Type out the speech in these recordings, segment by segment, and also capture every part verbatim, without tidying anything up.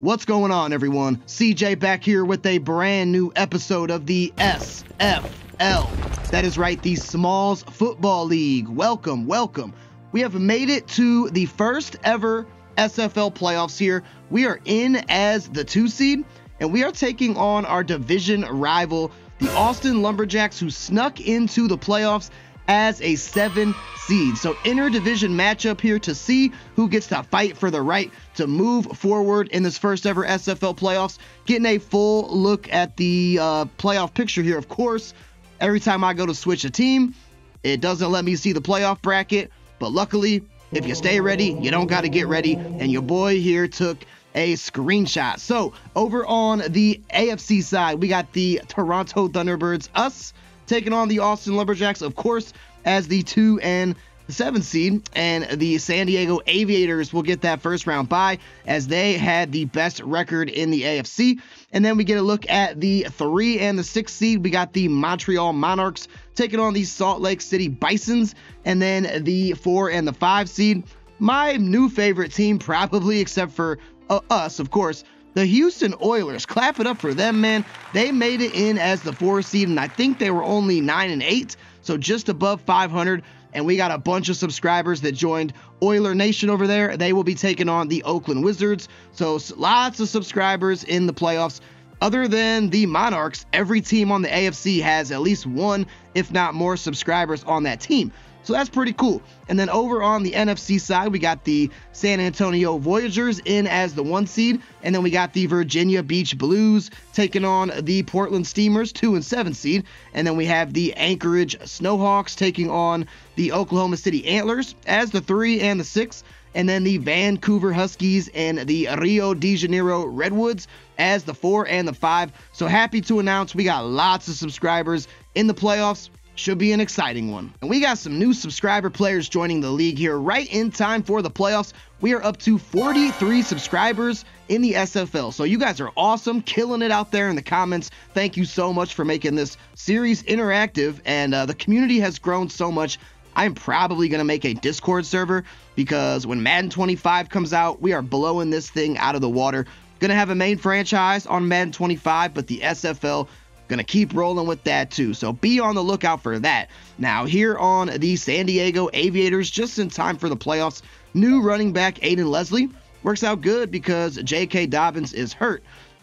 What's going on, everyone? C J back here with a brand new episode of the S F L. That is right, the Smalls Football League. Welcome, welcome. We have made it to the first ever S F L playoffs here. We are in as the two seed, and we are taking on our division rival, the Austin Lumberjacks, who snuck into the playoffs as a seven seed. So interdivision matchup here to see who gets to fight for the right to move forward in this first ever S F L playoffs. Getting a full look at the uh, playoff picture here. Of course, every time I go to switch a team, it doesn't let me see the playoff bracket. But luckily, if you stay ready, you don't got to get ready. And your boy here took a screenshot. So over on the A F C side, we got the Toronto Thunderbirds, us, taking on the Austin Lumberjacks, of course, as the two and seven seed, and the San Diego Aviators will get that first round bye as they had the best record in the A F C. And then we get a look at the three and the six seed. We got the Montreal Monarchs taking on the Salt Lake City Bisons, and then the four and the five seed, my new favorite team probably, except for uh, us, of course, the Houston Oilers. Clap it up for them, man. They made it in as the four seed, and I think they were only nine and eight, so just above five hundred. And we got a bunch of subscribers that joined Oiler Nation over there. They will be taking on the Oakland Wizards. So lots of subscribers in the playoffs. Other than the Monarchs, every team on the A F C has at least one, if not more, subscribers on that team. So that's pretty cool. And then over on the N F C side, we got the San Antonio Voyagers in as the one seed. And then we got the Virginia Beach Blues taking on the Portland Steamers, two and seven seed. And then we have the Anchorage Snowhawks taking on the Oklahoma City Antlers as the three and the six. And then the Vancouver Huskies and the Rio de Janeiro Redwoods as the four and the five. So happy to announce we got lots of subscribers in the playoffs. Should be an exciting one. And we got some new subscriber players joining the league here right in time for the playoffs. We are up to forty-three subscribers in the S F L. So you guys are awesome, killing it out there in the comments. Thank you so much for making this series interactive, and uh, the community has grown so much. I'm probably going to make a Discord server because when Madden twenty-five comes out, we are blowing this thing out of the water. Going to have a main franchise on Madden twenty-five, but the S F L going to keep rolling with that too, so be on the lookout for that. Now here on the San Diego Aviators, just in time for the playoffs, new running back Aiden Leslie works out good because J K. Dobbins is hurt.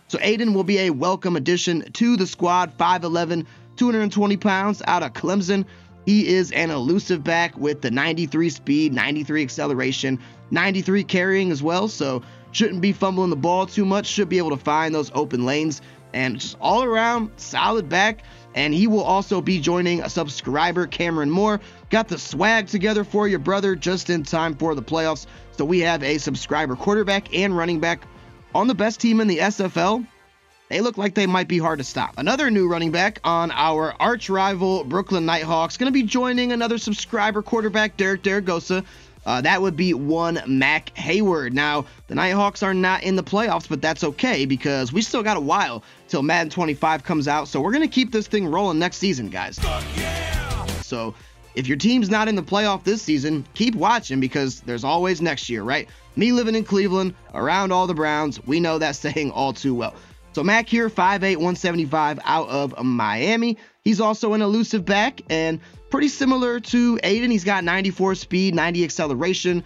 So Aiden will be a welcome addition to the squad, five eleven, two hundred twenty pounds, out of Clemson. He is an elusive back with the ninety-three speed, ninety-three acceleration, ninety-three carrying as well, so shouldn't be fumbling the ball too much, should be able to find those open lanes. And just all around solid back. And he will also be joining a subscriber, Cameron Moore. Got the swag together for your brother just in time for the playoffs. So we have a subscriber quarterback and running back on the best team in the S F L. They look like they might be hard to stop. Another new running back on our arch rival Brooklyn Nighthawks, going to be joining another subscriber quarterback, Derek Derigosa. Uh, that would be one Mac Hayward. Now, the Nighthawks are not in the playoffs, but that's okay because we still got a while till Madden twenty-five comes out. So we're going to keep this thing rolling next season, guys. Yeah! So if your team's not in the playoff this season, keep watching because there's always next year, right? Me living in Cleveland, around all the Browns, we know that saying all too well. So Mac here, five eight, one seventy-five, out of Miami. He's also an elusive back and pretty similar to Aiden. He's got ninety-four speed, ninety acceleration,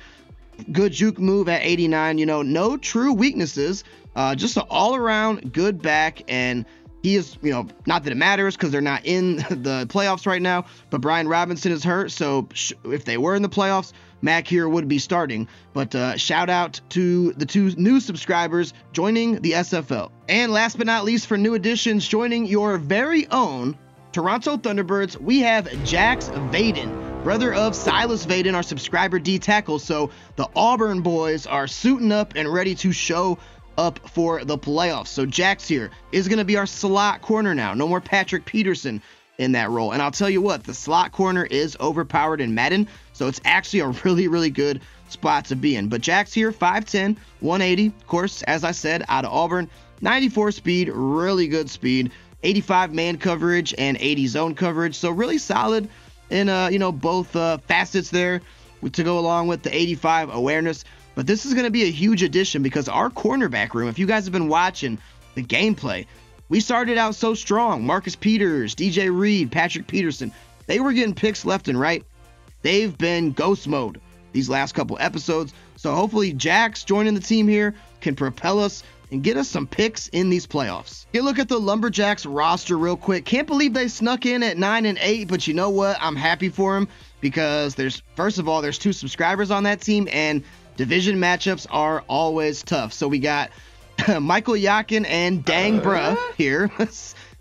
good juke move at eighty-nine. You know, no true weaknesses, uh, just an all-around good back. And he is, you know, not that it matters because they're not in the playoffs right now, but Brian Robinson is hurt. So if they were in the playoffs, Mac here would be starting. But uh, shout out to the two new subscribers joining the S F L. And last but not least, for new additions joining your very own Toronto Thunderbirds, we have Jax Vaden, brother of Silas Vaden, our subscriber D tackle. So the Auburn boys are suiting up and ready to show up for the playoffs. So Jax here is going to be our slot corner now. No more Patrick Peterson in that role. And I'll tell you what, the slot corner is overpowered in Madden, so it's actually a really, really good spot to be in. But Jax here, five ten, one eighty, of course, as I said, out of Auburn, ninety-four speed, really good speed, eighty-five man coverage and eighty zone coverage. So really solid in, uh, you know, both uh, facets there to go along with the eighty-five awareness. But this is going to be a huge addition because our cornerback room, if you guys have been watching the gameplay, we started out so strong. Marcus Peters, D J Reed, Patrick Peterson, they were getting picks left and right. They've been ghost mode these last couple episodes. So hopefully Jax joining the team here can propel us and get us some picks in these playoffs. Here, look at the Lumberjacks roster real quick. Can't believe they snuck in at nine and eight, but you know what? I'm happy for them because there's, first of all, there's two subscribers on that team, and division matchups are always tough. So we got Michael Yakin and Dang Bruh here.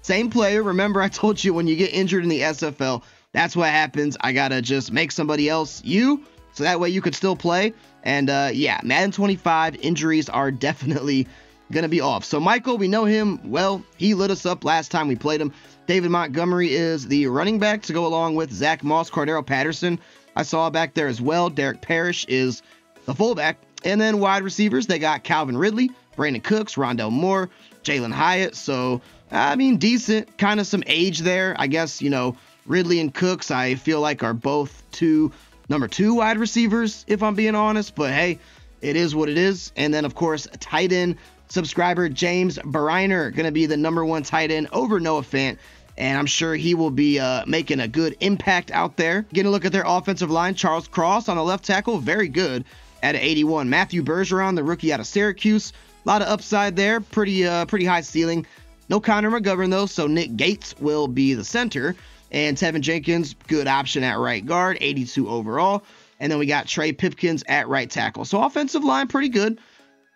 Same player. Remember, I told you when you get injured in the S F L, that's what happens. I gotta just make somebody else you, so that way you could still play. And uh, yeah, Madden twenty-five injuries are definitely gonna be off. So Michael, we know him well. He lit us up last time we played him. David Montgomery is the running back to go along with Zach Moss. Cordero Patterson, I saw back there as well. Derek Parrish is the fullback. And then wide receivers, they got Calvin Ridley, Brandon Cooks, Rondale Moore, Jalen Hyatt. So, I mean, decent, kind of some age there. I guess, you know, Ridley and Cooks, I feel like are both two, number two wide receivers, if I'm being honest. But hey, it is what it is. And then, of course, tight end subscriber James Breiner, going to be the number one tight end over Noah Fant. And I'm sure he will be uh, making a good impact out there. Getting a look at their offensive line, Charles Cross on the left tackle, very good at eighty-one. Matthew Bergeron, the rookie out of Syracuse, a lot of upside there, pretty uh, pretty high ceiling. No Connor McGovern though, so Nick Gates will be the center. And Tevin Jenkins, good option at right guard, eighty-two overall. And then we got Trey Pipkins at right tackle. So offensive line, pretty good.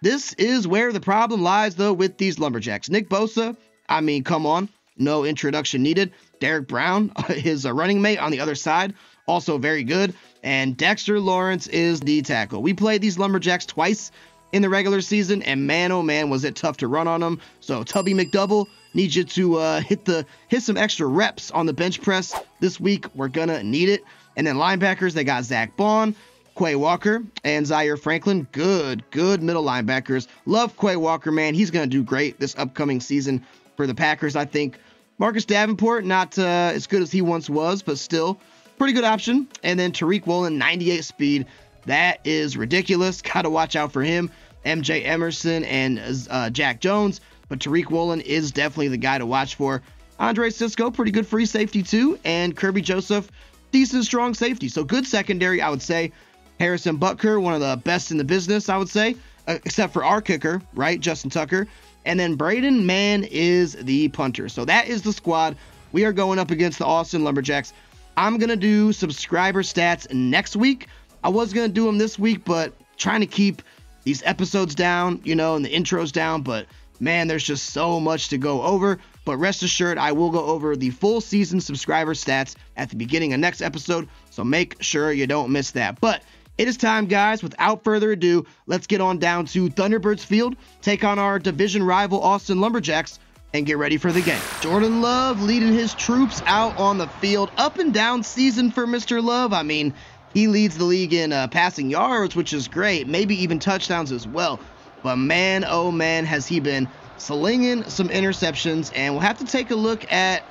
This is where the problem lies, though, with these Lumberjacks. Nick Bosa, I mean, come on. No introduction needed. Derek Brown, his uh, running mate on the other side, also very good. And Dexter Lawrence is the tackle. We played these Lumberjacks twice in the regular season, and man, oh man, was it tough to run on them. So Tubby McDouble, need you to uh, hit the hit some extra reps on the bench press this week. We're going to need it. And then linebackers, they got Zach Bond, Quay Walker, and Zaire Franklin. Good, good middle linebackers. Love Quay Walker, man. He's going to do great this upcoming season for the Packers, I think. Marcus Davenport, not uh, as good as he once was, but still pretty good option. And then Tariq Woolen, ninety-eight speed. That is ridiculous. Got to watch out for him. M J Emerson and uh, Jack Jones. But Tariq Woolen is definitely the guy to watch for. Andre Sisco, pretty good free safety too. And Kirby Joseph, decent strong safety. So good secondary, I would say. Harrison Butker, one of the best in the business, I would say, except for our kicker, right? Justin Tucker. And then Braden Mann is the punter. So that is the squad. We are going up against the Austin Lumberjacks. I'm going to do subscriber stats next week. I was going to do them this week, but trying to keep these episodes down, you know, and the intros down. But man, there's just so much to go over. But rest assured, I will go over the full season subscriber stats at the beginning of next episode. So make sure you don't miss that. But it is time, guys. Without further ado, let's get on down to Thunderbirds Field, take on our division rival Austin Lumberjacks, and get ready for the game. Jordan Love leading his troops out on the field. Up and down season for Mister Love. I mean, he leads the league in uh, passing yards, which is great. Maybe even touchdowns as well. But man, oh man, has he been slinging some interceptions. And we'll have to take a look at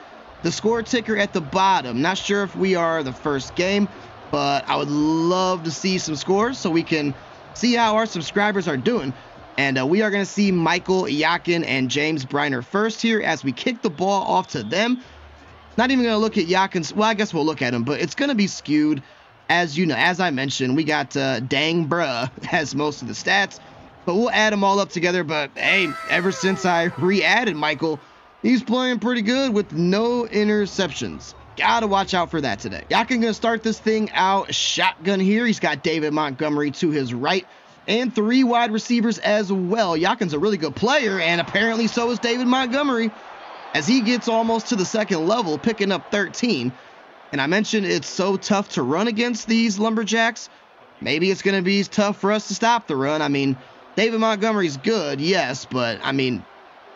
the score ticker at the bottom. Not sure if we are the first game, but I would love to see some scores so we can see how our subscribers are doing. And uh, we are going to see Michael Yakin and James Breiner first here as we kick the ball off to them. Not even going to look at Yakin's. Well, I guess we'll look at him, but it's going to be skewed. As you know, as I mentioned, we got uh, Dang Bruh has most of the stats, but we'll add them all up together. But hey, ever since I re-added Michael, he's playing pretty good with no interceptions. Gotta watch out for that today. Yakin gonna start this thing out shotgun here. He's got David Montgomery to his right and three wide receivers as well. Yakin's a really good player, and apparently so is David Montgomery as he gets almost to the second level, picking up thirteen. And I mentioned it's so tough to run against these Lumberjacks. Maybe it's gonna be tough for us to stop the run. I mean, David Montgomery's good, yes, but I mean,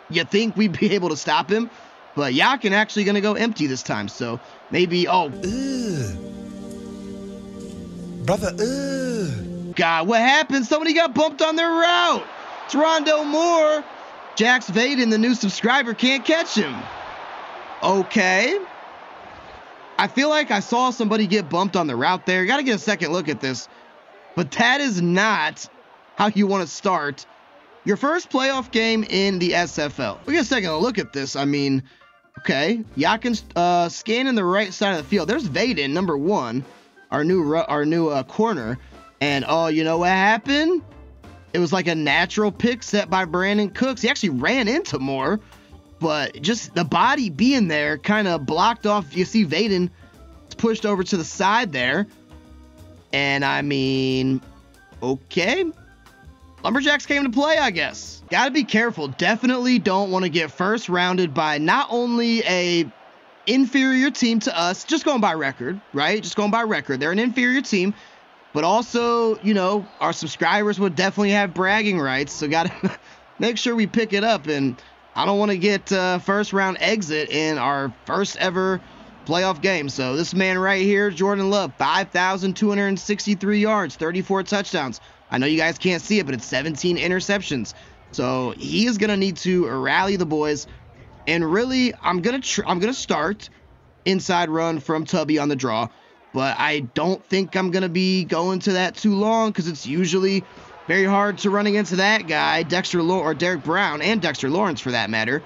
you think we'd be able to stop him? But Yakin actually going to go empty this time, so maybe, oh. Ugh. Brother, ugh. God, what happened? Somebody got bumped on their route. It's Rondale Moore. Jax Vaden, the new subscriber, can't catch him. Okay. I feel like I saw somebody get bumped on the route there. Got to get a second look at this. But that is not how you want to start your first playoff game in the S F L. We're just taking a look at this. I mean, okay, Yakin's uh, scanning the right side of the field. There's Vaden, number one, our new our new uh, corner. And oh, you know what happened? It was like a natural pick set by Brandon Cooks. He actually ran into Moore, but just the body being there kind of blocked off. You see Vaden pushed over to the side there. And I mean, okay. Lumberjacks came to play, I guess. Gotta be careful. Definitely don't want to get first rounded by not only a inferior team to us, just going by record, right? Just going by record. They're an inferior team. But also, you know, our subscribers would definitely have bragging rights. So got to make sure we pick it up. And I don't want to get uh, first round exit in our first ever playoff game. So this man right here, Jordan Love, five thousand two hundred sixty-three yards, thirty-four touchdowns. I know you guys can't see it, but it's seventeen interceptions. So he is going to need to rally the boys. And really, I'm going to I'm going to start inside run from Tubby on the draw. But I don't think I'm going to be going to that too long because it's usually very hard to run against that guy, Dexter Law or Derek Brown and Dexter Lawrence for that matter.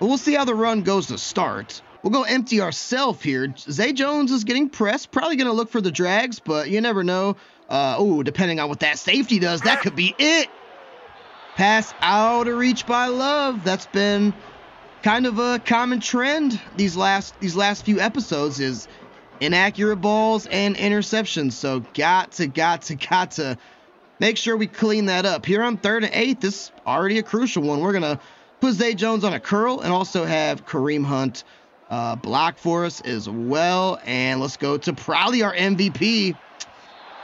But we'll see how the run goes to start. We'll go empty ourselves here. Zay Jones is getting pressed. Probably going to look for the drags, but you never know. Uh, oh, depending on what that safety does, that could be it. Pass out of reach by Love. That's been kind of a common trend these last these last few episodes is inaccurate balls and interceptions. So got to, got to, got to make sure we clean that up. Here on third and eight, this is already a crucial one. We're going to put Zay Jones on a curl and also have Kareem Hunt uh, block for us as well. And let's go to probably our M V P,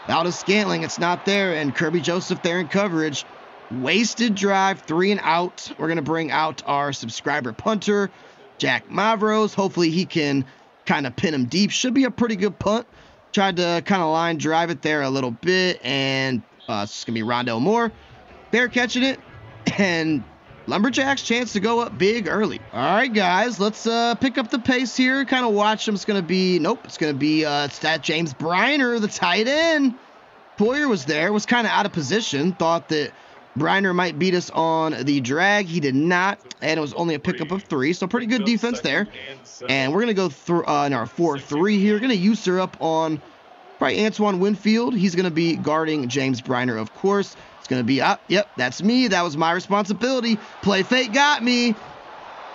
Valdes-Scantling. It's not there. And Kirby Joseph there in coverage. Wasted drive, three and out. We're going to bring out our subscriber punter, Jack Mavros. Hopefully he can kind of pin him deep. Should be a pretty good punt. Tried to kind of line drive it there a little bit. And uh, it's going to be Rondale Moore. Bear catching it. And Lumberjacks chance to go up big early. All right, guys. Let's uh, pick up the pace here. Kind of watch him. It's going to be... Nope. It's going to be uh, it's that James Breiner, the tight end. Poyer was there. Was kind of out of position. Thought that Breiner might beat us on the drag. He did not, and it was only a pickup of three, so pretty good defense there. And we're going to go through uh, in our four three here. Going to use her up on probably Antoine Winfield. He's going to be guarding James Breiner, of course. It's going to be up. Yep, that's me. That was my responsibility. Play fake got me.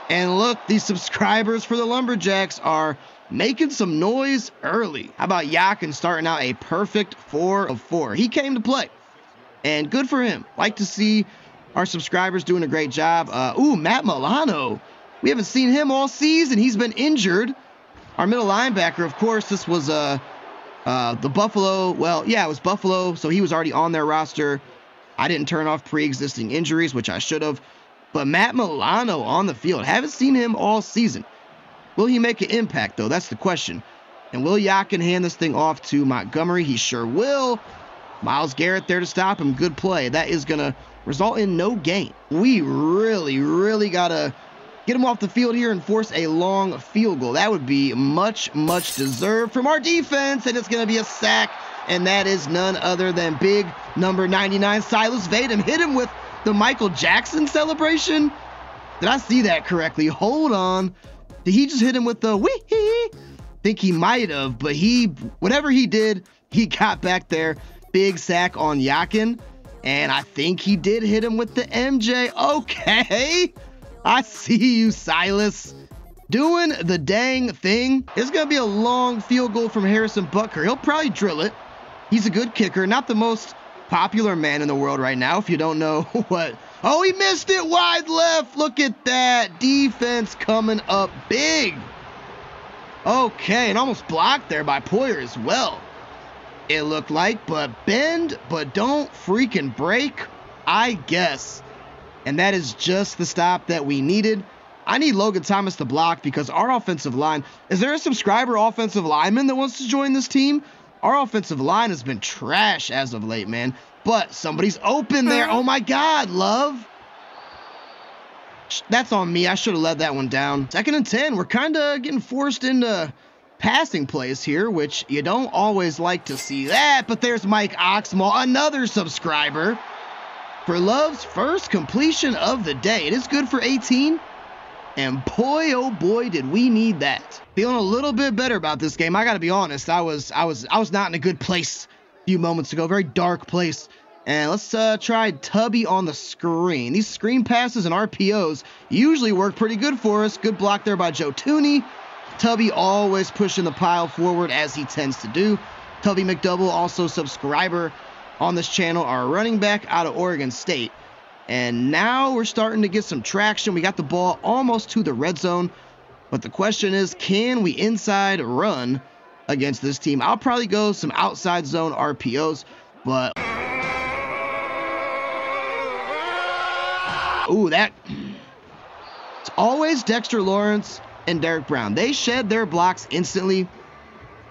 And look, these subscribers for the Lumberjacks are making some noise early. How about Yakin starting out a perfect four of four? He came to play. And good for him. Like to see our subscribers doing a great job. Uh, ooh, Matt Milano. We haven't seen him all season. He's been injured. Our middle linebacker, of course, this was uh, uh, the Buffalo. Well, yeah, it was Buffalo, so he was already on their roster. I didn't turn off pre-existing injuries, which I should have. But Matt Milano on the field. Haven't seen him all season. Will he make an impact, though? That's the question. And will Yakin hand this thing off to Montgomery? He sure will. Myles Garrett there to stop him. Good play. That is going to result in no gain. We really, really got to get him off the field here and force a long field goal. That would be much, much deserved from our defense, and it's going to be a sack, and that is none other than big number ninety-nine, Silas Vaden. Hit him with the Michael Jackson celebration. Did I see that correctly? Hold on. Did he just hit him with the wee-hee? Think he might have, but he, whatever he did, he got back there. Big sack on Yakin, and I think he did hit him with the M J. Okay, I see you, Silas, doing the dang thing. It's going to be a long field goal from Harrison Butker. He'll probably drill it. He's a good kicker, not the most popular man in the world right now, if you don't know what. Oh, he missed it wide left. Look at that defense coming up big. Okay, and almost blocked there by Poyer as well. It looked like, but bend, but don't freaking break, I guess. And that is just the stop that we needed. I need Logan Thomas to block because our offensive line, is there a subscriber offensive lineman that wants to join this team? Our offensive line has been trash as of late, man. But somebody's open there. Oh my God, Love. That's on me. I should have let that one down. Second and ten. We're kind of getting forced into passing plays here, which you don't always like to see that, but there's Mike Oxmal, another subscriber. for Love's first completion of the day. It is good for eighteen, and boy, oh boy, did we need that. Feeling a little bit better about this game. I got to be honest. I was, I was, I was not in a good place a few moments ago. Very dark place. And let's uh, try Tubby on the screen. These screen passes and R P Os usually work pretty good for us. Good block there by Joe Tooney. Tubby always pushing the pile forward as he tends to do. Tubby McDouble, also subscriber on this channel, our running back out of Oregon State. And now we're starting to get some traction. We got the ball almost to the red zone. But the question is, can we inside run against this team? I'll probably go some outside zone R P Os, but... Ooh, that, it's always Dexter Lawrence and Derek Brown. They shed their blocks instantly,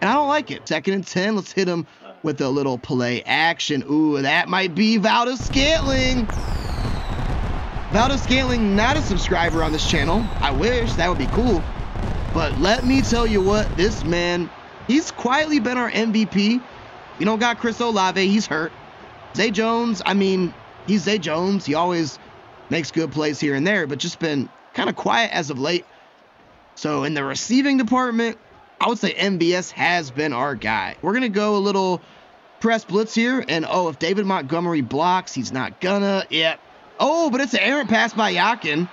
and I don't like it. Second and ten, let's hit them with a little play action. Ooh, that might be Valdes-Scantling. Valdes-Scantling, not a subscriber on this channel. I wish, that would be cool. But let me tell you what, this man, he's quietly been our M V P. We don't got Chris Olave, he's hurt. Zay Jones, I mean, he's Zay Jones. He always... makes good plays here and there, but just been kind of quiet as of late. So in the receiving department, I would say M B S has been our guy. We're going to go a little press blitz here. And, oh, if David Montgomery blocks, he's not gonna. Yep. Oh, but it's an errant pass by Yakin.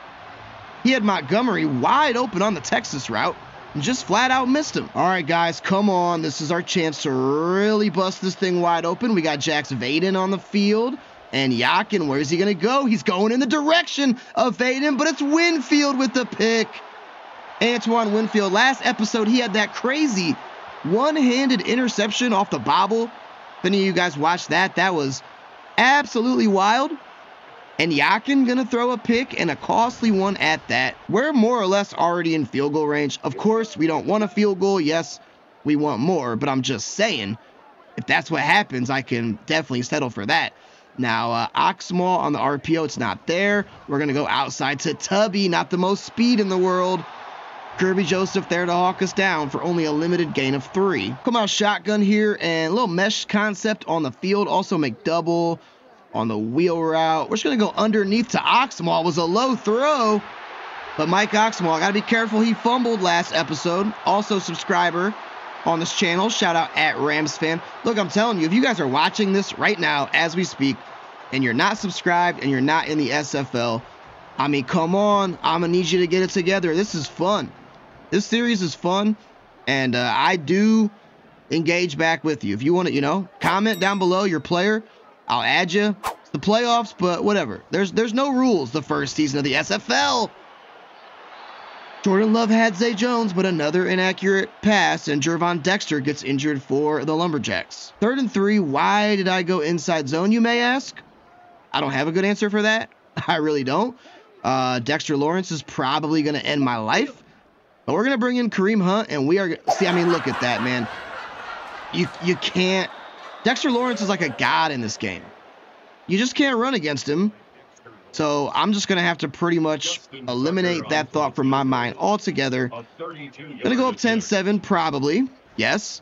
He had Montgomery wide open on the Texas route and just flat out missed him. All right, guys, come on. This is our chance to really bust this thing wide open. We got Jax Vaden on the field. And Yakin, where's he going to go? He's going in the direction of Vaden, but it's Winfield with the pick. Antoine Winfield, last episode, he had that crazy one-handed interception off the bobble. If any of you guys watched that, that was absolutely wild. And Yakin going to throw a pick and a costly one at that. We're more or less already in field goal range. Of course, we don't want a field goal. Yes, we want more, but I'm just saying, if that's what happens, I can definitely settle for that. Now, uh, Oxmal on the R P O, it's not there. We're going to go outside to Tubby, not the most speed in the world. Kirby Joseph there to hawk us down for only a limited gain of three. Come out shotgun here, and a little mesh concept on the field. Also McDouble on the wheel route. We're just going to go underneath to Oxmal. It was a low throw, but Mike Oxmal, got to be careful. He fumbled last episode. Also subscriber on this channel, shout out at Rams fan. Look, I'm telling you, if you guys are watching this right now as we speak and you're not subscribed and you're not in the S F L, I mean, come on, I'm gonna need you to get it together. This is fun. This series is fun, and uh, I do engage back with you. If you want to, you know, comment down below your player, I'll add you. It's the playoffs, but whatever. There's there's no rules the first season of the S F L. Jordan Love had Zay Jones, but another inaccurate pass, and Jervon Dexter gets injured for the Lumberjacks. Third and three, why did I go inside zone, you may ask? I don't have a good answer for that. I really don't. Uh, Dexter Lawrence is probably going to end my life, but we're going to bring in Kareem Hunt, and we are... See, I mean, look at that, man. You, you can't... Dexter Lawrence is like a god in this game. You just can't run against him. So I'm just going to have to pretty much eliminate that thought from my mind altogether. Going to go up ten seven probably. Yes.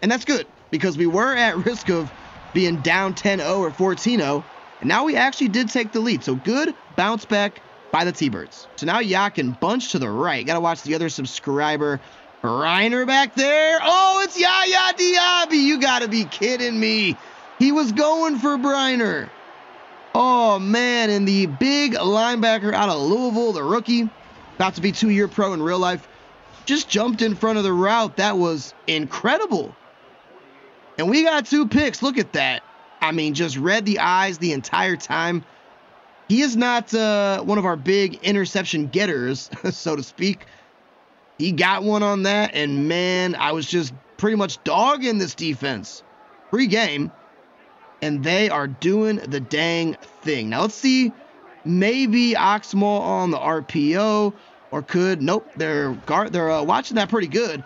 And that's good because we were at risk of being down ten oh or fourteen oh. And now we actually did take the lead. So good bounce back by the T-Birds. So now Yakin bunch to the right. Got to watch the other subscriber, Reiner, back there. Oh, it's Yaya Diaby. You got to be kidding me. He was going for Breiner. Oh, man, and the big linebacker out of Louisville, the rookie, about to be two-year pro in real life, just jumped in front of the route. That was incredible. And we got two picks. Look at that. I mean, just read the eyes the entire time. He is not uh, one of our big interception getters, so to speak. He got one on that, and, man, I was just pretty much dogging this defense pre-game. And they are doing the dang thing. Now, let's see. Maybe Oxmal on the R P O. Or could. Nope. They're guard, they're uh, watching that pretty good.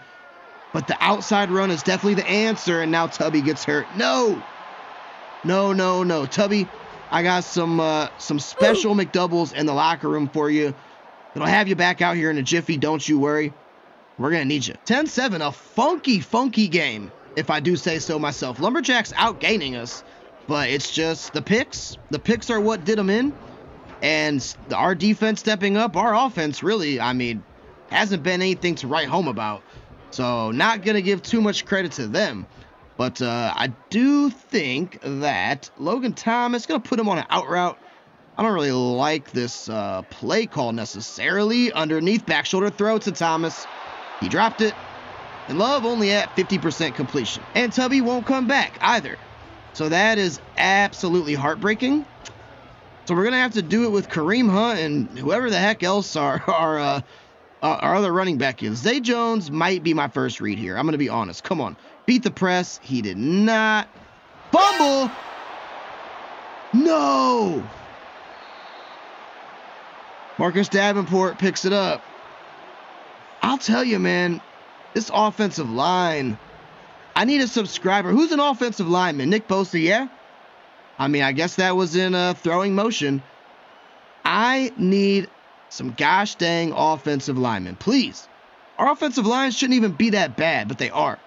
But the outside run is definitely the answer. And now Tubby gets hurt. No. No, no, no. Tubby, I got some, uh, some special Ooh. McDoubles in the locker room for you. It'll have you back out here in a jiffy. Don't you worry. We're going to need you. ten seven. A funky, funky game, if I do say so myself. Lumberjacks outgaining us. But it's just the picks. The picks are what did them in. And our defense stepping up, our offense really, I mean, hasn't been anything to write home about. So not going to give too much credit to them. But uh, I do think that Logan Thomas going to put him on an out route. I don't really like this uh, play call necessarily. Underneath, back shoulder throw to Thomas. He dropped it. And Love only at fifty percent completion. And Tubby won't come back either. So that is absolutely heartbreaking. So we're going to have to do it with Kareem Hunt and whoever the heck else our, our, uh, our other running back is. Zay Jones might be my first read here. I'm going to be honest. Come on. Beat the press. He did not fumble. No. Marcus Davenport picks it up. I'll tell you, man, this offensive line, I need a subscriber. Who's an offensive lineman? Nick Bosa, yeah? I mean, I guess that was in a throwing motion. I need some gosh dang offensive linemen, please. Our offensive lines shouldn't even be that bad, but they are.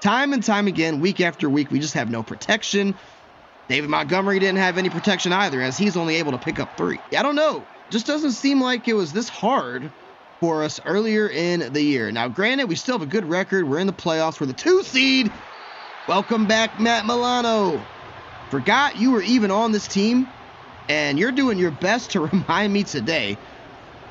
Time and time again, week after week, we just have no protection. David Montgomery didn't have any protection either, as he's only able to pick up three. I don't know. Just doesn't seem like it was this hard for us earlier in the year. Now, granted, we still have a good record. We're in the playoffs. We're the two seed. Welcome back, Matt Milano. Forgot you were even on this team, and you're doing your best to remind me today.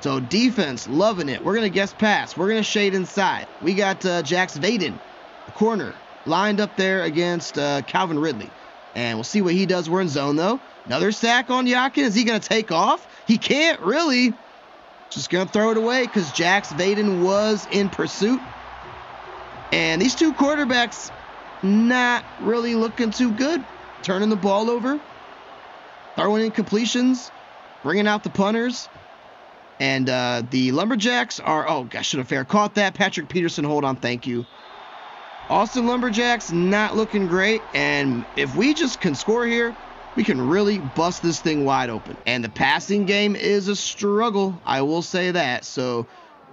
So defense, loving it. We're going to guess pass. We're going to shade inside. We got uh, Jax Vaden, the corner, lined up there against uh, Calvin Ridley. And we'll see what he does. We're in zone, though. Another sack on Yakin. Is he going to take off? He can't really. Just going to throw it away because Jax Vaden was in pursuit. And these two quarterbacks not really looking too good. Turning the ball over. Throwing in completions. Bringing out the punters. And uh, the Lumberjacks are... Oh, gosh, should have fair caught that. Patrick Peterson, hold on, thank you. Austin Lumberjacks not looking great. And if we just can score here, we can really bust this thing wide open. And the passing game is a struggle. I will say that. So,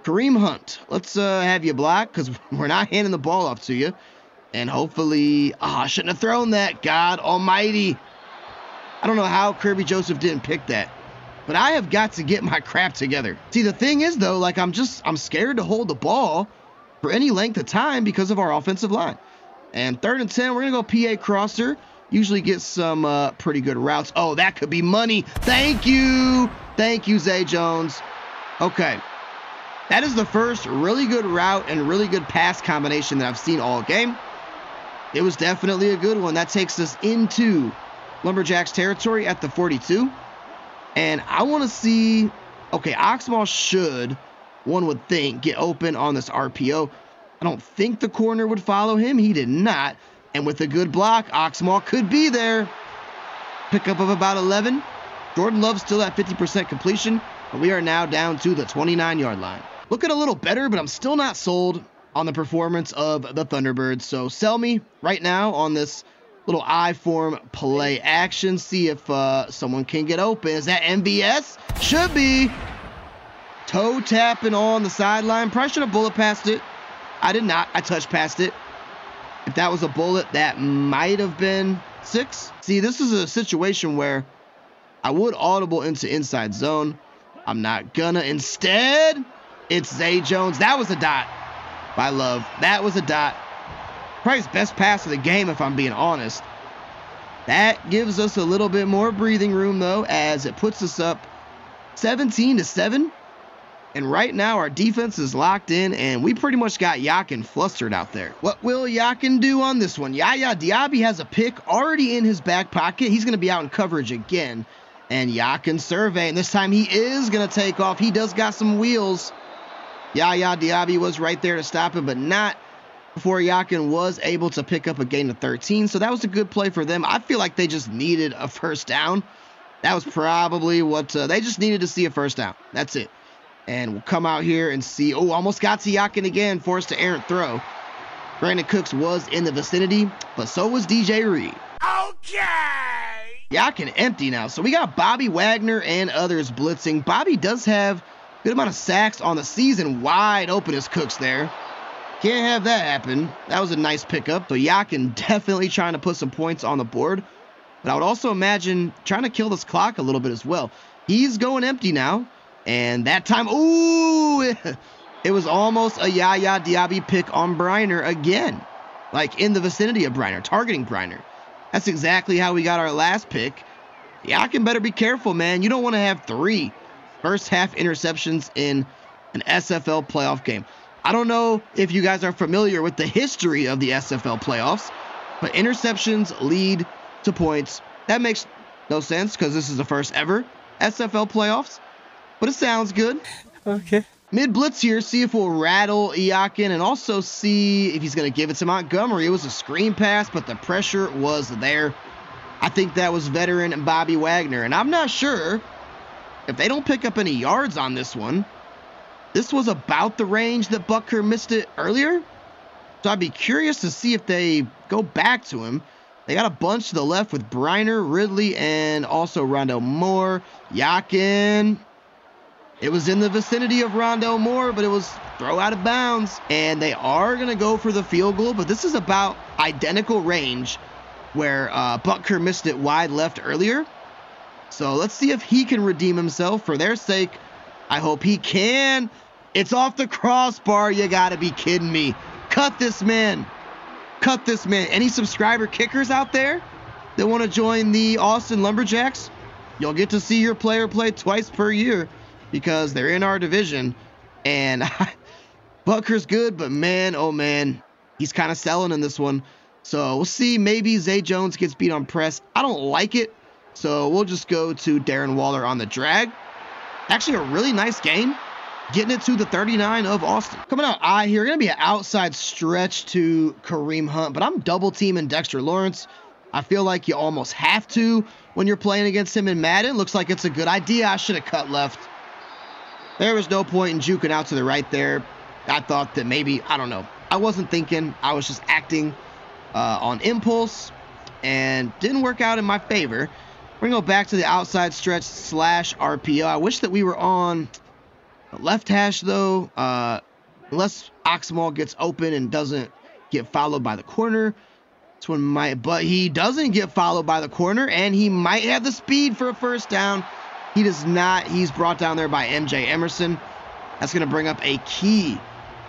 Kareem Hunt, let's uh, have you block because we're not handing the ball off to you. And hopefully... Oh, I shouldn't have thrown that. God almighty. I don't know how Kirby Joseph didn't pick that. But I have got to get my crap together. See, the thing is, though, like I'm just... I'm scared to hold the ball for any length of time because of our offensive line. And third and ten, we're going to go P A crosser. Usually gets some uh, pretty good routes. Oh, that could be money. Thank you. Thank you, Zay Jones. Okay. That is the first really good route and really good pass combination that I've seen all game. It was definitely a good one. That takes us into Lumberjacks territory at the forty-two. And I want to see... Okay, Oxmal should, one would think, get open on this R P O. I don't think the corner would follow him. He did not. And with a good block, Oxmal could be there. Pickup of about eleven. Jordan Love still at fifty percent completion. But we are now down to the twenty-nine yard line. Looking a little better, but I'm still not sold on the performance of the Thunderbirds. So sell me right now on this little I-form play action. See if uh, someone can get open. Is that M V S? Should be. Toe tapping on the sideline. Probably should have bullet past it. I did not. I touched past it. If that was a bullet, that might have been six. See, this is a situation where I would audible into inside zone. I'm not gonna. Instead, it's Zay Jones. That was a dot by Love. That was a dot. Probably his best pass of the game, if I'm being honest. That gives us a little bit more breathing room, though, as it puts us up seventeen to seven. And right now, our defense is locked in, and we pretty much got Yakin flustered out there. What will Yakin do on this one? Yaya Diaby has a pick already in his back pocket. He's going to be out in coverage again. And Yakin survey, and this time he is going to take off. He does got some wheels. Yaya Diaby was right there to stop him, but not before Yakin was able to pick up a gain of thirteen. So that was a good play for them. I feel like they just needed a first down. That was probably what uh, they just needed to see a first down. That's it. And we'll come out here and see. Oh, almost got to Yakin again. Forced to errant throw. Brandon Cooks was in the vicinity, but so was D J Reed. Okay! Yakin empty now. So we got Bobby Wagner and others blitzing. Bobby does have a good amount of sacks on the season. Wide open as Cooks there. Can't have that happen. That was a nice pickup. So Yakin definitely trying to put some points on the board. And I would also imagine trying to kill this clock a little bit as well. He's going empty now. And that time, ooh, it was almost a Yaya Diaby pick on Breiner again. Like in the vicinity of Breiner, targeting Breiner. That's exactly how we got our last pick. Yakin better be careful, man. You don't want to have three first half interceptions in an S F L playoff game. I don't know if you guys are familiar with the history of the S F L playoffs, but interceptions lead to points. That makes no sense because this is the first ever S F L playoffs, but it sounds good. Okay. Mid-blitz here, see if we'll rattle Yakin and also see if he's going to give it to Montgomery. It was a screen pass, but the pressure was there. I think that was veteran Bobby Wagner, and I'm not sure if they don't pick up any yards on this one. This was about the range that Butker missed it earlier, so I'd be curious to see if they go back to him. They got a bunch to the left with Breiner, Ridley, and also Rondale Moore. Yakin. It was in the vicinity of Rondale Moore, but it was throw out of bounds. And they are going to go for the field goal, but this is about identical range where uh, Butker missed it wide left earlier. So let's see if he can redeem himself. For their sake, I hope he can. It's off the crossbar. You got to be kidding me. Cut this man. Cut this man. Any subscriber kickers out there that want to join the Austin Lumberjacks? You'll get to see your player play twice per year because they're in our division. And Butker's good, but man, oh man, he's kind of selling in this one. So we'll see. Maybe Zay Jones gets beat on press. I don't like it. So we'll just go to Darren Waller on the drag. Actually, a really nice game. Getting it to the thirty-nine of Austin. Coming out eye here. Going to be an outside stretch to Kareem Hunt. But I'm double teaming Dexter Lawrence. I feel like you almost have to when you're playing against him in Madden. Looks like it's a good idea. I should have cut left. There was no point in juking out to the right there. I thought that maybe, I don't know. I wasn't thinking. I was just acting Uh, on impulse, and didn't work out in my favor. We're going to go back to the outside stretch slash R P O. I wish that we were on the left hash, though, uh, unless Oxmal gets open and doesn't get followed by the corner. This one might, but he doesn't get followed by the corner, and he might have the speed for a first down. He does not. He's brought down there by M J Emerson. That's going to bring up a key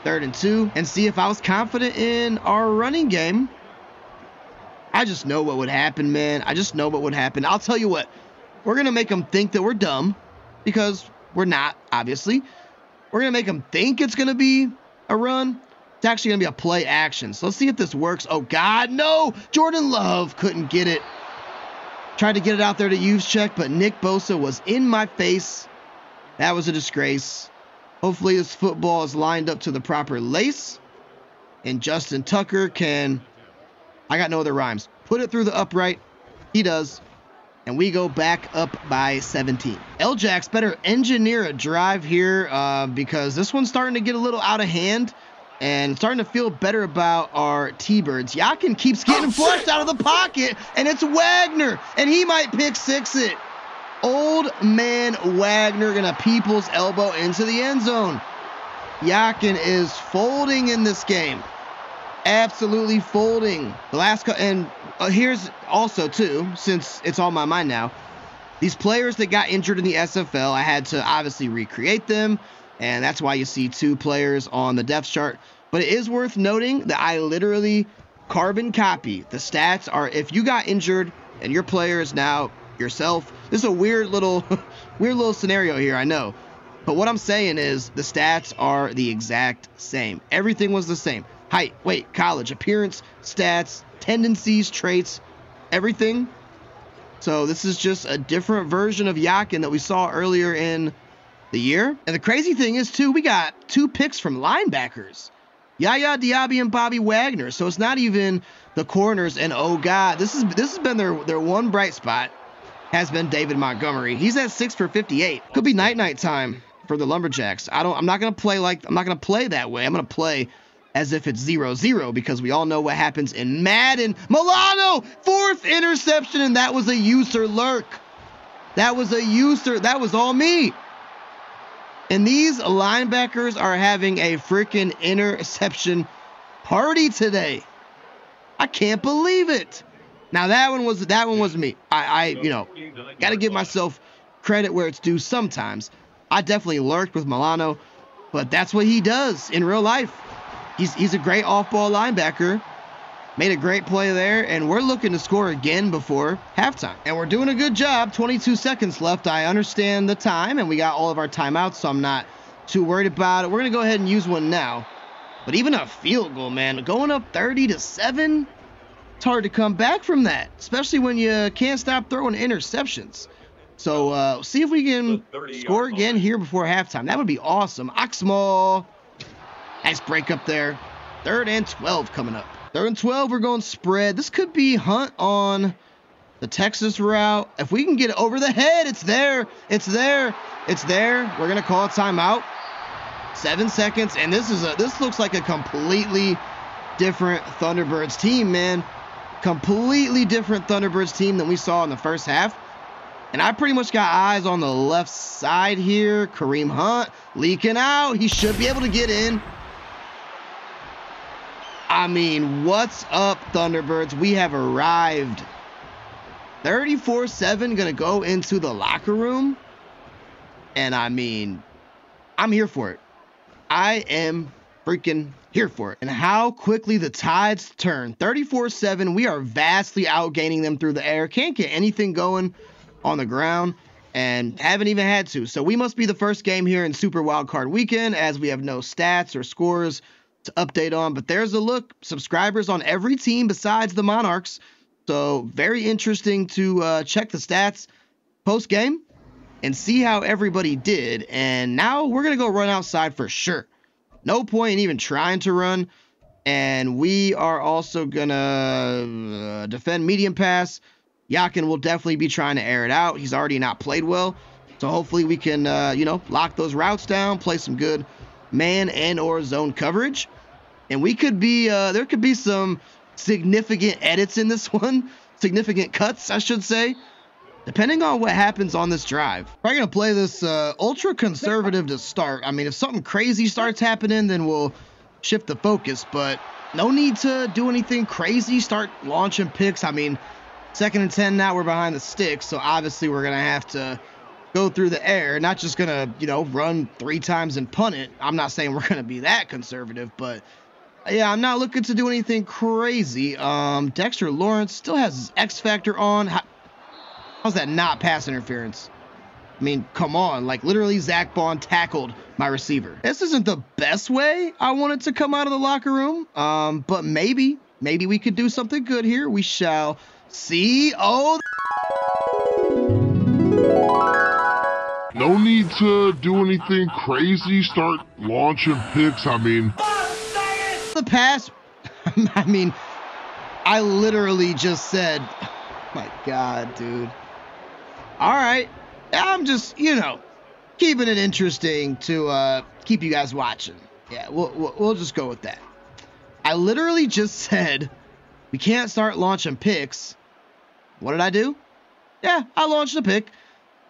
third and two, and see if I was confident in our running game. I just know what would happen, man. I just know what would happen. I'll tell you what. We're going to make them think that we're dumb because we're not, obviously. We're going to make them think it's going to be a run. It's actually going to be a play action. So let's see if this works. Oh, God, no. Jordan Love couldn't get it. Tried to get it out there to Juszczyk, but Nick Bosa was in my face. That was a disgrace. Hopefully this football is lined up to the proper lace. And Justin Tucker can... I got no other rhymes. Put it through the upright. He does. And we go back up by seventeen. L-Jax better engineer a drive here uh, because this one's starting to get a little out of hand and starting to feel better about our T-Birds. Yakin keeps getting oh, flushed shit. out of the pocket, and it's Wagner, and he might pick six it. Old man Wagner going to people's elbow into the end zone. Yakin is folding in this game. Absolutely folding. The last, and uh, here's also too, since it's on my mind now, these players that got injured in the S F L, I had to obviously recreate them, and that's why you see two players on the depth chart. But it is worth noting that I literally carbon copy. The stats are if you got injured and your player is now yourself. This is a weird little, weird little scenario here, I know. But what I'm saying is the stats are the exact same. Everything was the same. Height, weight, college, appearance, stats, tendencies, traits, everything. So this is just a different version of Yakin that we saw earlier in the year. And the crazy thing is, too, we got two picks from linebackers. Yaya Diaby and Bobby Wagner. So it's not even the corners. And, oh, God, this is this has been their, their one bright spot has been David Montgomery. He's at six for fifty-eight. Could be night-night time for the Lumberjacks. I don't, I'm not going to play like I'm not going to play that way. I'm going to play as if it's zero zero, because we all know what happens in Madden. Milano, fourth interception, and that was a user lurk. That was a user. That was all me. And these linebackers are having a freaking interception party today. I can't believe it. Now that one was that one was me. I, I you know, gotta give myself credit where it's due sometimes. I definitely lurked with Milano, but that's what he does in real life. He's he's a great off-ball linebacker. Made a great play there, and we're looking to score again before halftime. And we're doing a good job. twenty-two seconds left. I understand the time, and we got all of our timeouts, so I'm not too worried about it. We're going to go ahead and use one now. But even a field goal, man, going up thirty to seven, it's hard to come back from that, especially when you can't stop throwing interceptions. So uh, see if we can score again here before halftime. That would be awesome. Oxmall, nice break up there. Third and twelve coming up. Third and twelve, we're going spread. This could be Hunt on the Texas route. If we can get it over the head, it's there. It's there. It's there. We're going to call a timeout. Seven seconds, and this is a this looks like a completely different Thunderbirds team, man. Completely different Thunderbirds team than we saw in the first half. And I pretty much got eyes on the left side here. Kareem Hunt leaking out. He should be able to get in. I mean, what's up, Thunderbirds? We have arrived. thirty-four seven gonna go into the locker room. And I mean, I'm here for it. I am freaking here for it. And how quickly the tides turn. thirty-four seven, we are vastly outgaining them through the air. Can't get anything going on the ground and haven't even had to. So we must be the first game here in Super Wildcard Weekend, as we have no stats or scores to update on, but there's a look, subscribers on every team besides the Monarchs, so very interesting to uh, check the stats post game and see how everybody did. And now we're gonna go run outside for sure. No point in even trying to run. And we are also gonna uh, defend medium pass. Yakin will definitely be trying to air it out. He's already not played well, so hopefully we can uh, you know, lock those routes down, play some good man and or zone coverage. And we could be, uh, there could be some significant edits in this one. Significant cuts, I should say, depending on what happens on this drive. We're going to play this uh, ultra conservative to start. I mean, if something crazy starts happening, then we'll shift the focus. But no need to do anything crazy. Start launching picks. I mean, second and ten now, we're behind the sticks. So obviously we're going to have to go through the air, not just gonna, you know, run three times and punt it. I'm not saying we're gonna be that conservative, but yeah, I'm not looking to do anything crazy. Um, Dexter Lawrence still has his X factor on. How, how's that not pass interference? I mean, come on, like literally Zach Bond tackled my receiver. This isn't the best way I wanted to come out of the locker room, um, but maybe, maybe we could do something good here. We shall see. Oh, no need to do anything crazy. Start launching picks. I mean, the pass. I mean, I literally just said, oh my God, dude. All right. I'm just, you know, keeping it interesting to uh, keep you guys watching. Yeah, we'll, we'll, we'll just go with that. I literally just said, we can't start launching picks. What did I do? Yeah, I launched a pick.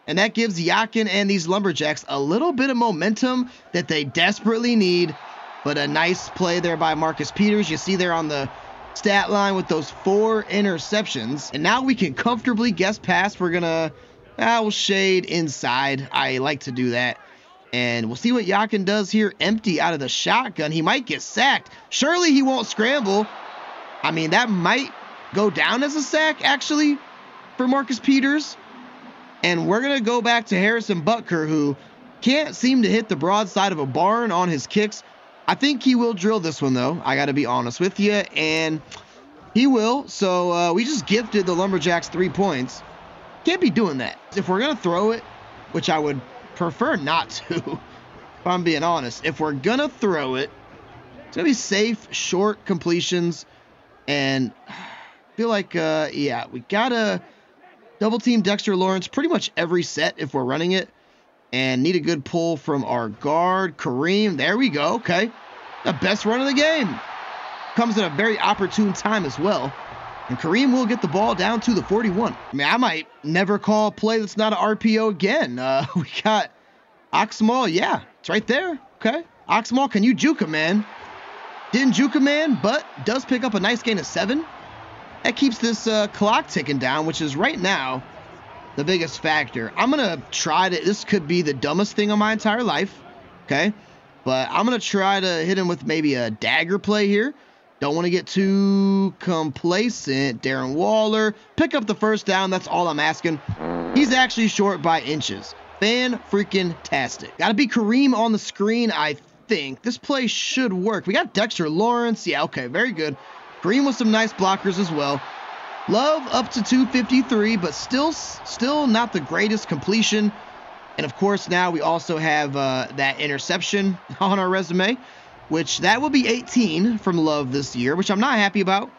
And that gives Yakin and these Lumberjacks a little bit of momentum that they desperately need. But a nice play there by Marcus Peters. You see there on the stat line with those four interceptions. And now we can comfortably guess pass. We're going to, ah, we'll shade inside. I like to do that. And we'll see what Yakin does here. Empty out of the shotgun. He might get sacked. Surely he won't scramble. I mean, that might go down as a sack, actually, for Marcus Peters. And we're going to go back to Harrison Butker, who can't seem to hit the broadside of a barn on his kicks. I think he will drill this one, though. I got to be honest with you. And he will. So uh, we just gifted the Lumberjacks three points. Can't be doing that. If we're going to throw it, which I would prefer not to, if I'm being honest. If we're going to throw it, it's going to be safe, short completions. And I feel like, uh, yeah, we got to double team Dexter Lawrence pretty much every set if we're running it. And need a good pull from our guard, Kareem. There we go. Okay. The best run of the game. Comes at a very opportune time as well. And Kareem will get the ball down to the forty-one. I mean, I might never call a play that's not an R P O again. Uh, we got Oxmall. Yeah, it's right there. Okay. Oxmall, can you juke a man? Didn't juke a man, but does pick up a nice gain of seven. that keeps this uh, clock ticking down, which is right now the biggest factor. I'm going to try to, this could be the dumbest thing of my entire life, okay? But I'm going to try to hit him with maybe a dagger play here. Don't want to get too complacent. Darren Waller, pick up the first down. That's all I'm asking. He's actually short by inches. Fan-freaking-tastic. Got to be Kareem on the screen, I think. This play should work. We got Dexter Lawrence. Yeah, okay, very good. Kareem with some nice blockers as well. Love up to two fifty-three, but still, still not the greatest completion. And, of course, now we also have uh, that interception on our resume, which that will be eighteen from Love this year, which I'm not happy about.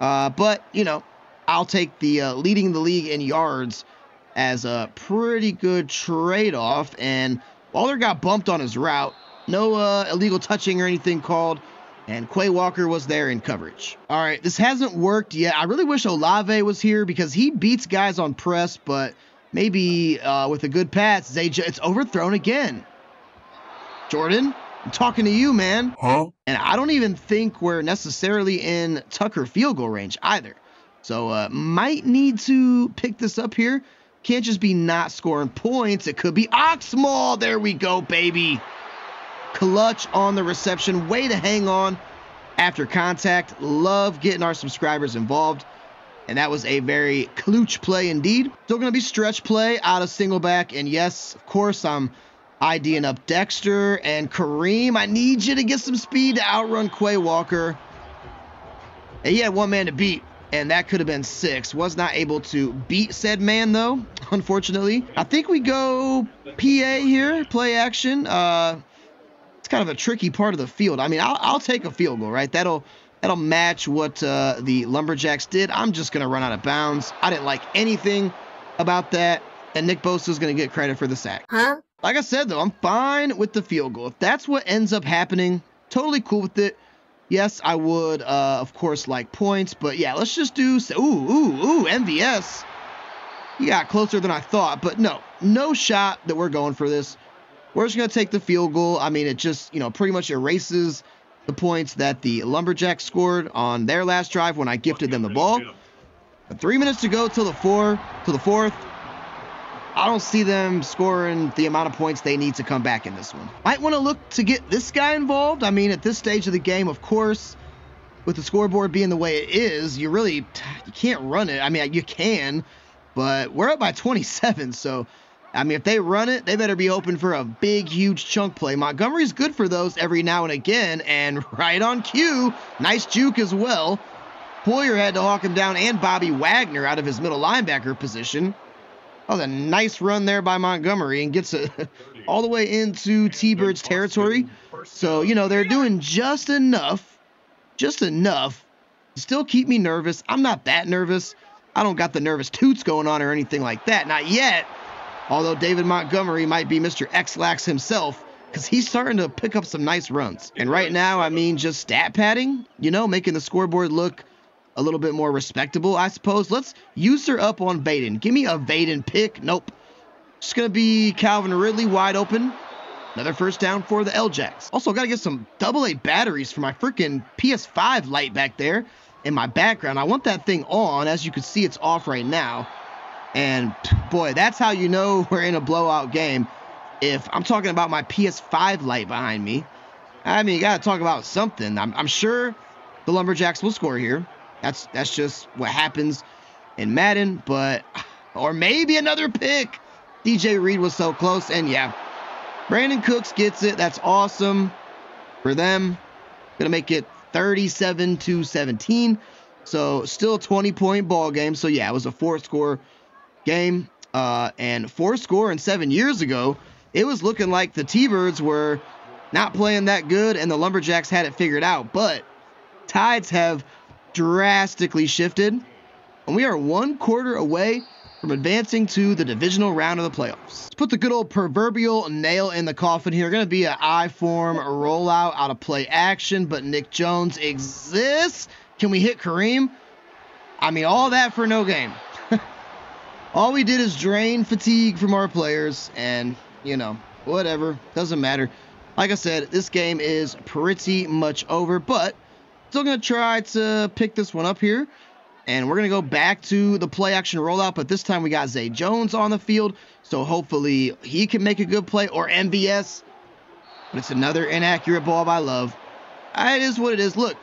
Uh, but, you know, I'll take the uh, leading the league in yards as a pretty good trade-off. And Waller got bumped on his route. No uh, illegal touching or anything called. And Quay Walker was there in coverage. All right, this hasn't worked yet. I really wish Olave was here because he beats guys on press, but maybe uh, with a good pass, Zay Jones, it's overthrown again. Jordan, I'm talking to you, man. Huh? And I don't even think we're necessarily in Tucker field goal range either. So uh, might need to pick this up here. Can't just be not scoring points. It could be Oxmall. There we go, baby. Clutch on the reception. Way to hang on after contact. Love getting our subscribers involved. And that was a very klutch play indeed. Still going to be stretch play out of single back. And yes, of course, I'm IDing up Dexter and Kareem. I need you to get some speed to outrun Quay Walker. And he had one man to beat, and that could have been six. Was not able to beat said man, though, unfortunately. I think we go P A here, play action. Uh, it's kind of a tricky part of the field. I mean, I'll, I'll take a field goal, right? That'll, that'll match what uh, the Lumberjacks did. I'm just going to run out of bounds. I didn't like anything about that, and Nick Bosa is going to get credit for the sack. Huh? Like I said, though, I'm fine with the field goal. If that's what ends up happening, totally cool with it. Yes, I would, uh, of course, like points. But, yeah, let's just do... Ooh, ooh, ooh, M V S. Yeah, closer than I thought. But, no, no shot that we're going for this. We're just going to take the field goal. I mean, it just, you know, pretty much erases the points that the Lumberjacks scored on their last drive when I gifted them the ball. But three minutes to go till the four, till the fourth. I don't see them scoring the amount of points they need to come back in this one. Might want to look to get this guy involved. I mean, at this stage of the game, of course, with the scoreboard being the way it is, you really you can't run it. I mean, you can, but we're up by twenty-seven. So, I mean, if they run it, they better be open for a big, huge chunk play. Montgomery's good for those every now and again, and right on cue. Nice juke as well. Poyer had to hawk him down, and Bobby Wagner out of his middle linebacker position. That was a nice run there by Montgomery and gets it all the way into T-Birds territory. So, you know, they're doing just enough, just enough to still keep me nervous. I'm not that nervous. I don't got the nervous toots going on or anything like that. Not yet. Although David Montgomery might be Mister X-Lax himself because he's starting to pick up some nice runs. And right now, I mean, just stat padding, you know, making the scoreboard look a little bit more respectable, I suppose. Let's use her up on Vaden. Give me a Vaden pick. Nope. It's going to be Calvin Ridley wide open. Another first down for the L-Jacks. Also, got to get some double A batteries for my freaking P S five light back there in my background. I want that thing on. As you can see, it's off right now. And, boy, that's how you know we're in a blowout game. If I'm talking about my P S five light behind me, I mean, you got to talk about something. I'm, I'm sure the Lumberjacks will score here. That's that's just what happens in Madden, but or maybe another pick. D J Reed was so close, and yeah, Brandon Cooks gets it. That's awesome for them. Gonna make it thirty-seven to seventeen. So still a twenty-point ball game. So yeah, it was a four-score game, uh, and four-score and seven years ago, it was looking like the T-Birds were not playing that good, and the Lumberjacks had it figured out. But tides have drastically shifted, and we are one quarter away from advancing to the divisional round of the playoffs. Let's put the good old proverbial nail in the coffin here. Going to be an I-form rollout out of play action, but Nick Jones exists. Can we hit Kareem? I mean, all that for no game. All we did is drain fatigue from our players, and, you know, whatever. Doesn't matter. Like I said, this game is pretty much over, but still going to try to pick this one up here. And we're going to go back to the play action rollout, but this time we got Zay Jones on the field. So hopefully he can make a good play, or M V S. But it's another inaccurate ball by Love. It is what it is. Look,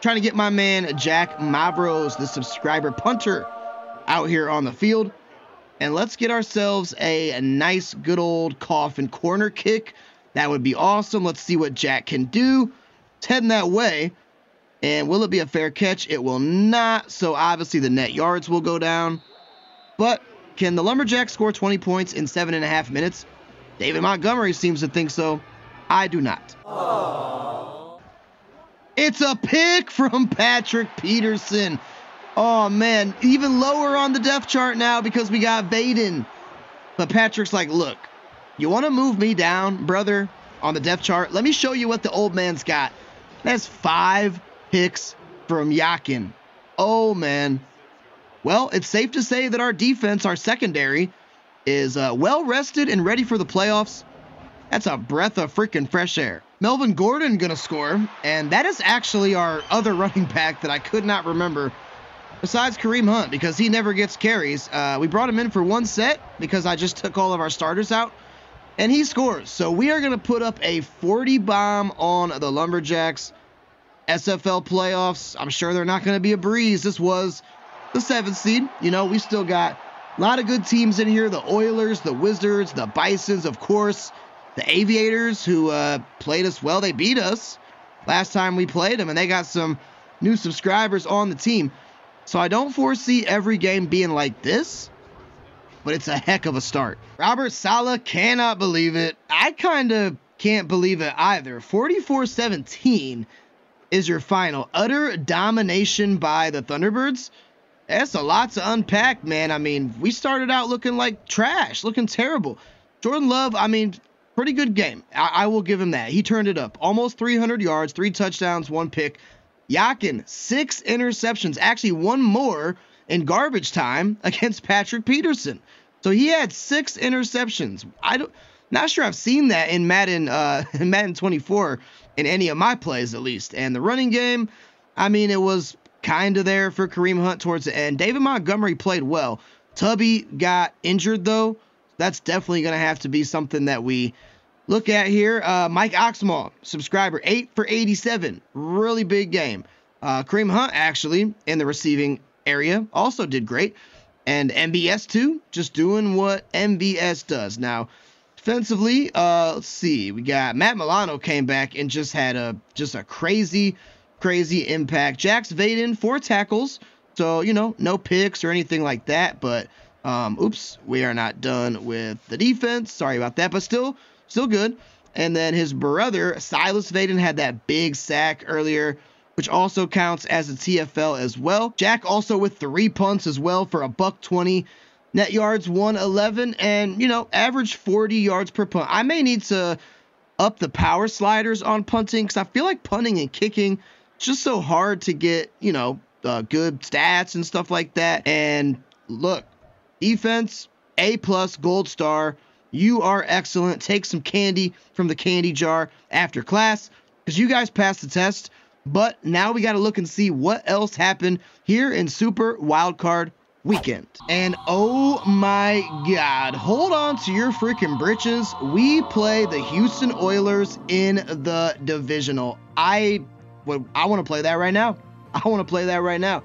trying to get my man Jack Mavros, the subscriber punter, out here on the field. And let's get ourselves a, a nice, good old coffin corner kick. That would be awesome. Let's see what Jack can do. It's heading that way. And will it be a fair catch? It will not. So obviously the net yards will go down. But can the Lumberjacks score twenty points in seven and a half minutes? David Montgomery seems to think so. I do not. Aww. It's a pick from Patrick Peterson. Oh, man. Even lower on the depth chart now because we got Vaden. But Patrick's like, look, you want to move me down, brother, on the depth chart? Let me show you what the old man's got. That's five picks from Yakin. Oh, man. Well, it's safe to say that our defense, our secondary, is uh, well-rested and ready for the playoffs. That's a breath of freaking fresh air. Melvin Gordon going to score, and that is actually our other running back that I could not remember, besides Kareem Hunt, because he never gets carries. Uh, we brought him in for one set because I just took all of our starters out, and he scores. So we are going to put up a forty bomb on the Lumberjacks. S F L playoffs, I'm sure they're not going to be a breeze. This was the seventh seed. You know, we still got a lot of good teams in here. The Oilers, the Wizards, the Bisons, of course. The Aviators, who uh, played us well. They beat us last time we played them, and they got some new subscribers on the team. So I don't foresee every game being like this, but it's a heck of a start. Robert Saleh cannot believe it. I kind of can't believe it either. forty-four seventeen. Is your final. Utter domination by the Thunderbirds. That's a lot to unpack, man. I mean, we started out looking like trash, looking terrible. Jordan Love, I mean, pretty good game. I, I will give him that. He turned it up. Almost three hundred yards, three touchdowns, one pick. Yakin, six interceptions, actually one more in garbage time against Patrick Peterson. So he had six interceptions. I don't, not sure I've seen that in Madden, uh, in Madden twenty-four. In any of my plays, at least. And the running game, I mean, it was kind of there for Kareem Hunt towards the end. David Montgomery played well. Tubby got injured, though. That's definitely going to have to be something that we look at here. Uh, Mike Oxmal, subscriber, eight for eighty-seven. Really big game. Uh, Kareem Hunt, actually, in the receiving area, also did great. And M B S, too, just doing what M B S does. Now, defensively, uh, let's see. We got Matt Milano came back and just had a just a crazy, crazy impact. Jax Vaden, four tackles. So, you know, no picks or anything like that. But, um, oops, we are not done with the defense. Sorry about that, but still, still good. And then his brother, Silas Vaden, had that big sack earlier, which also counts as a T F L as well. Jack also with three punts as well for a buck twenty. Net yards, one eleven, and, you know, average forty yards per punt. I may need to up the power sliders on punting because I feel like punting and kicking is just so hard to get, you know, uh, good stats and stuff like that. And, look, defense, A plus, gold star. You are excellent. Take some candy from the candy jar after class because you guys passed the test. But now we got to look and see what else happened here in Super Wildcard Weekend. And oh my God, hold on to your freaking britches. We play the Houston Oilers in the divisional. I well, I want to play that right now. I want to play that right now.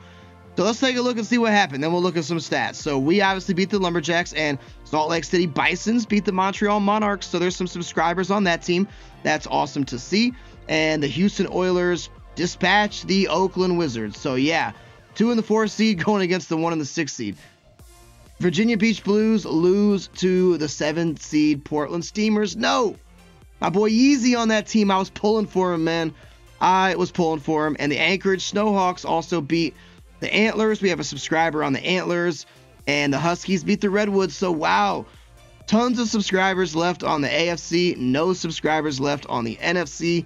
So let's take a look and see what happened. Then we'll look at some stats. So we obviously beat the Lumberjacks, and Salt Lake City Bisons beat the Montreal Monarchs. So there's some subscribers on that team. That's awesome to see. And the Houston Oilers dispatched the Oakland Wizards. So yeah, two in the four seed going against the one in the six seed. Virginia Beach Blues lose to the seven seed Portland Steamers. No, my boy Yeezy on that team. I was pulling for him, man. I was pulling for him. And the Anchorage Snowhawks also beat the Antlers. We have a subscriber on the Antlers, and the Huskies beat the Redwoods. So wow, tons of subscribers left on the A F C. No subscribers left on the N F C.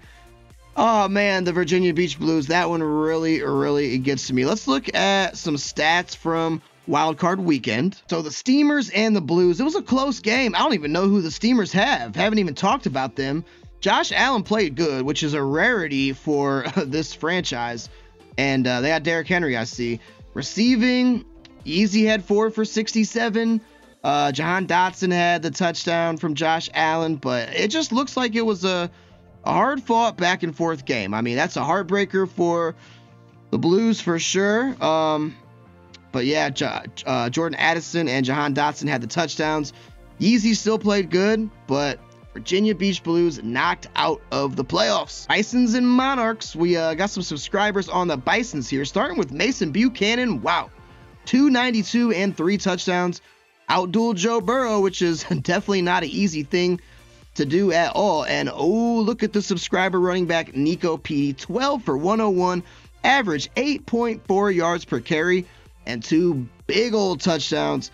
Oh, man, the Virginia Beach Blues, that one really, really gets to me. Let's look at some stats from Wild Card Weekend. So the Steamers and the Blues, it was a close game. I don't even know who the Steamers have. Haven't even talked about them. Josh Allen played good, which is a rarity for this franchise. And uh, they got Derrick Henry, I see. Receiving, Easy had four for sixty-seven. Uh, Jahan Dotson had the touchdown from Josh Allen, but it just looks like it was a, a hard-fought back-and-forth game. I mean, that's a heartbreaker for the Blues for sure. Um, but yeah, J- uh, Jordan Addison and Jahan Dotson had the touchdowns. Yeezy still played good, but Virginia Beach Blues knocked out of the playoffs. Bisons and Monarchs. We uh, got some subscribers on the Bisons here, starting with Mason Buchanan. Wow, two ninety-two and three touchdowns. Outdueled Joe Burrow, which is definitely not an easy thing to do at all. And oh, look at the subscriber running back Nico Petey, twelve for one oh one, average eight point four yards per carry, and two big old touchdowns,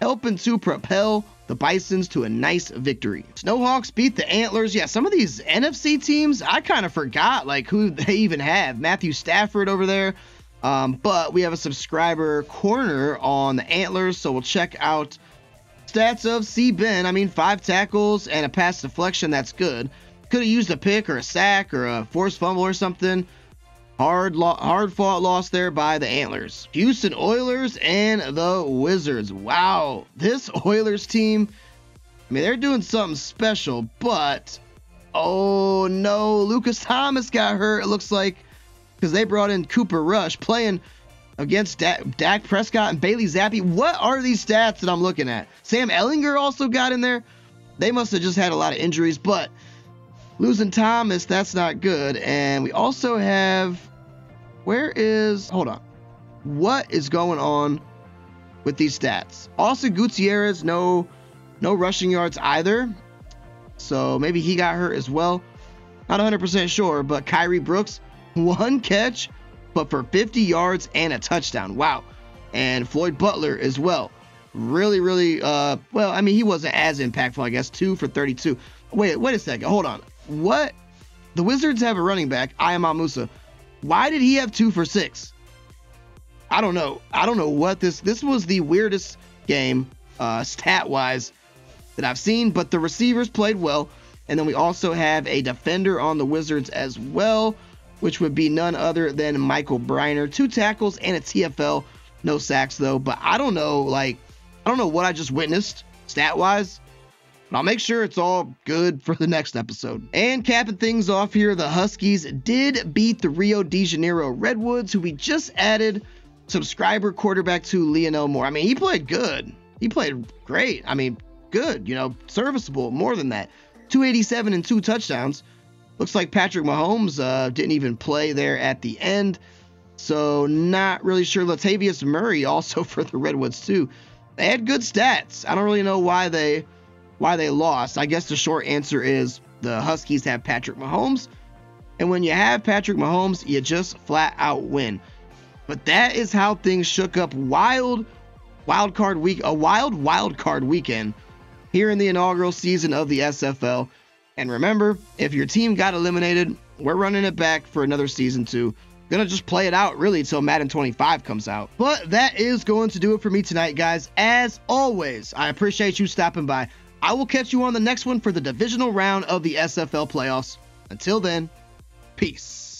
helping to propel the Bisons to a nice victory. Snowhawks beat the Antlers. Yeah, some of these N F C teams, I kind of forgot like who they even have. Matthew Stafford over there. Um, but we have a subscriber corner on the Antlers, so we'll check out stats of C-Ben. I mean, five tackles and a pass deflection. That's good. Could have used a pick or a sack or a forced fumble or something. Hard, lo- hard-fought loss there by the Antlers. Houston Oilers and the Wizards. Wow, this Oilers team, I mean, they're doing something special, but oh no, Lucas Thomas got hurt, it looks like, because they brought in Cooper Rush playing against da- Dak Prescott and Bailey Zappi. What are these stats that I'm looking at? Sam Ehlinger also got in there. They must have just had a lot of injuries, but losing Thomas, that's not good. And we also have, where is, hold on. What is going on with these stats? Austin Gutierrez, no, no rushing yards either. So maybe he got hurt as well. Not one hundred percent sure, but Kyrie Brooks, one catch, but for fifty yards and a touchdown. Wow. And Floyd Butler as well. Really, really, uh, well, I mean, he wasn't as impactful, I guess. two for thirty-two. Wait, wait a second. Hold on. What? The Wizards have a running back, Ayaman Musa. Why did he have two for six? I don't know. I don't know what this, this was the weirdest game, uh, stat-wise that I've seen, but the receivers played well. And then we also have a defender on the Wizards as well, which would be none other than Michael Breiner. Two tackles and a T F L. No sacks, though. But I don't know, like, I don't know what I just witnessed stat-wise. But I'll make sure it's all good for the next episode. And capping things off here, the Huskies did beat the Rio de Janeiro Redwoods, who we just added subscriber quarterback to, Lionel Moore. I mean, he played good. He played great. I mean, good, you know, serviceable, more than that. two eighty-seven and two touchdowns. Looks like Patrick Mahomes uh, didn't even play there at the end, so not really sure. Latavius Murray also for the Redwoods too. They had good stats. I don't really know why they why they lost. I guess the short answer is the Huskies have Patrick Mahomes, and when you have Patrick Mahomes, you just flat out win. But that is how things shook up. Wild wild card week, a wild wild card weekend here in the inaugural season of the S F L. And remember, if your team got eliminated, we're running it back for another season two. Gonna just play it out really until Madden twenty-five comes out. But that is going to do it for me tonight, guys. As always, I appreciate you stopping by. I will catch you on the next one for the divisional round of the S F L playoffs. Until then, peace.